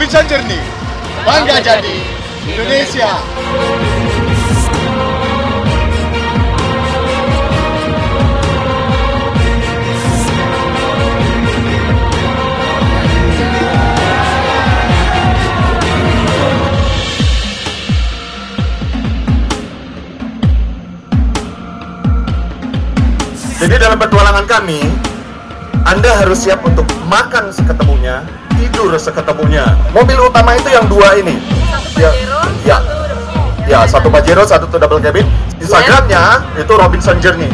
Robinson Journey, bangga jadi Indonesia. Jadi dalam petualangan kami, Anda harus siap untuk makan seketemunya, tidur seketemunya. Mobil utama itu yang dua ini. Satu Pajero, satu Pajero, satu double cabin. Instagramnya itu Robinson Journey.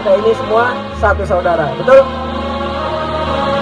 Kita ini semua satu saudara, betul?